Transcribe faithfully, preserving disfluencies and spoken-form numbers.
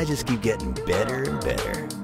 I just keep getting better and better.